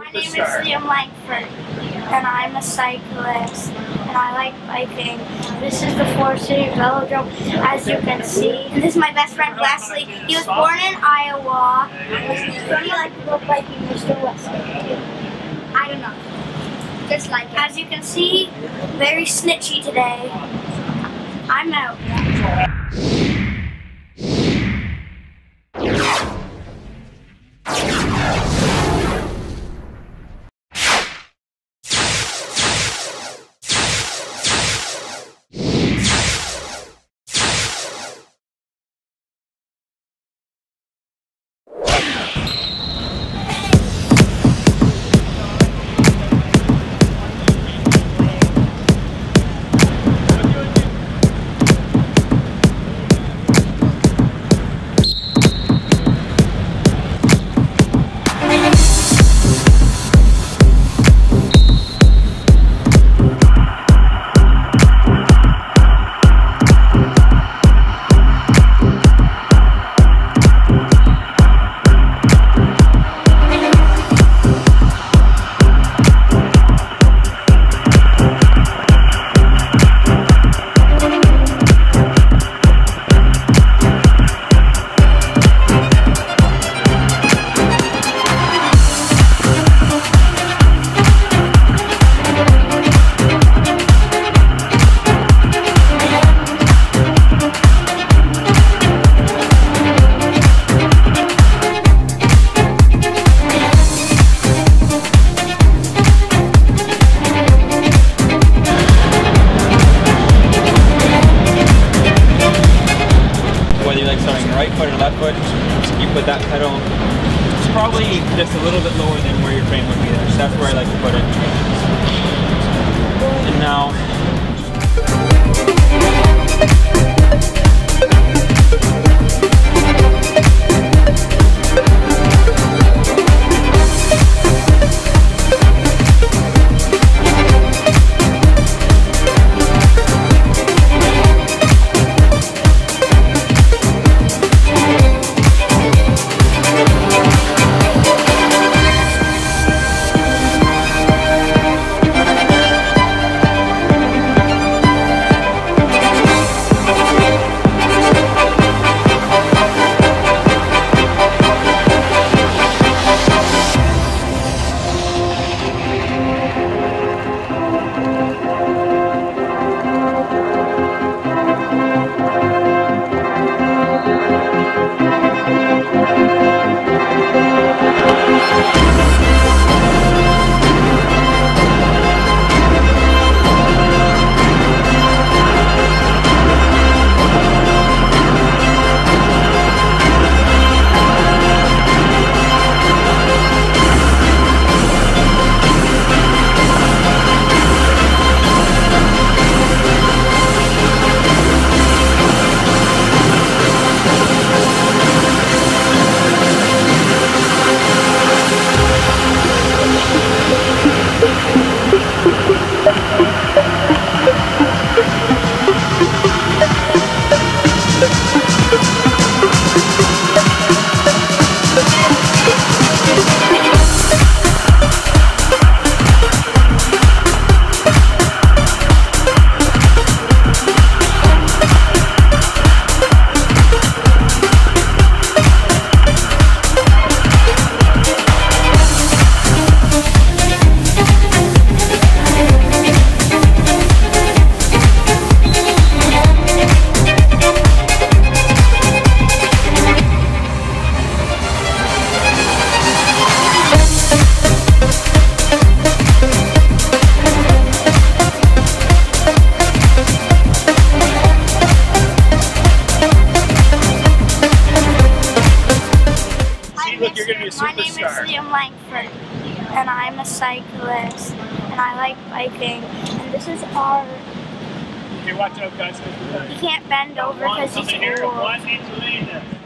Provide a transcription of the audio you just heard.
My name is Liam Langford, and I'm a cyclist, and I like biking. This is the Forest City Velodrome, as you can see. This is my best friend, Wesley. He was born in Iowa. What do you like to go biking, Mr. Wesley? I don't know. Just like it. As you can see, very snitchy today. I'm out. Right foot or left foot, you put that pedal, it's probably just a little bit lower than where your frame would be there, so that's where I like to put it. And now, my name is Liam Langford, and I'm a cyclist, and I like biking, and this is our... Okay, watch out guys. You can't bend over because he's too old.